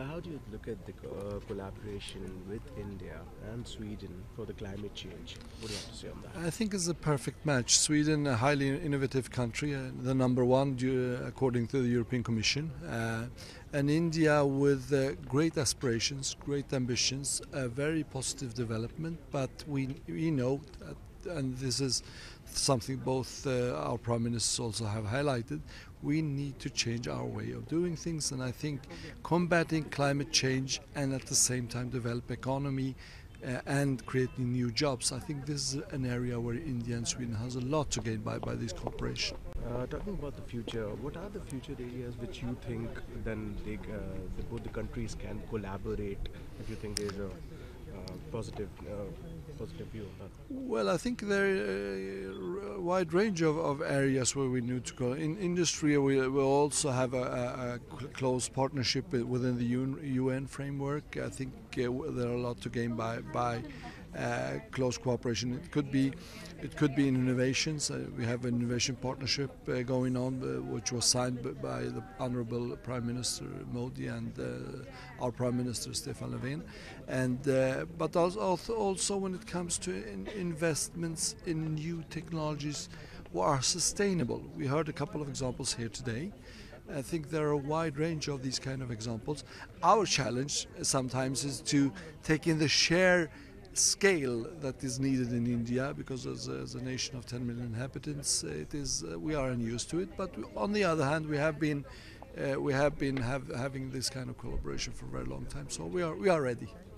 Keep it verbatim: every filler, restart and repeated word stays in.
How do you look at the uh, collaboration with India and Sweden for the climate change? What do you have to say on that? I think it's a perfect match. Sweden, a highly innovative country, uh, the number one due, according to the European Commission, uh, and India with uh, great aspirations, great ambitions, a very positive development. But we we know, that, and this is something both uh, our prime ministers also have highlighted. We need to change our way of doing things, and I think combating climate change and at the same time develop economy uh, and creating new jobs. I think this is an area where India and Sweden has a lot to gain by, by this cooperation. Uh, talking about the future, what are the future areas which you think then they, uh, the, both the countries can collaborate, if you think there's a uh, positive uh, positive view of that? Well, I think there are a wide range of, of areas where we need to go. In industry, we will also have a, a, a close partnership within the U N framework. I think uh, there are a lot to gain by by uh, close cooperation. It could be it could be in innovations. Uh, we have an innovation partnership uh, going on, uh, which was signed by the Honourable Prime Minister Modi and uh, our Prime Minister Stefan Löfven. And uh, but also also when it comes to in investments in new technologies who are sustainable. We heard a couple of examples here today. I think there are a wide range of these kind of examples. Our challenge sometimes is to take in the share scale that is needed in India, because as a, as a nation of ten million inhabitants, it is uh, we are unused to it. But on the other hand, we have been uh, we have been have, having this kind of collaboration for a very long time. So we are we are ready.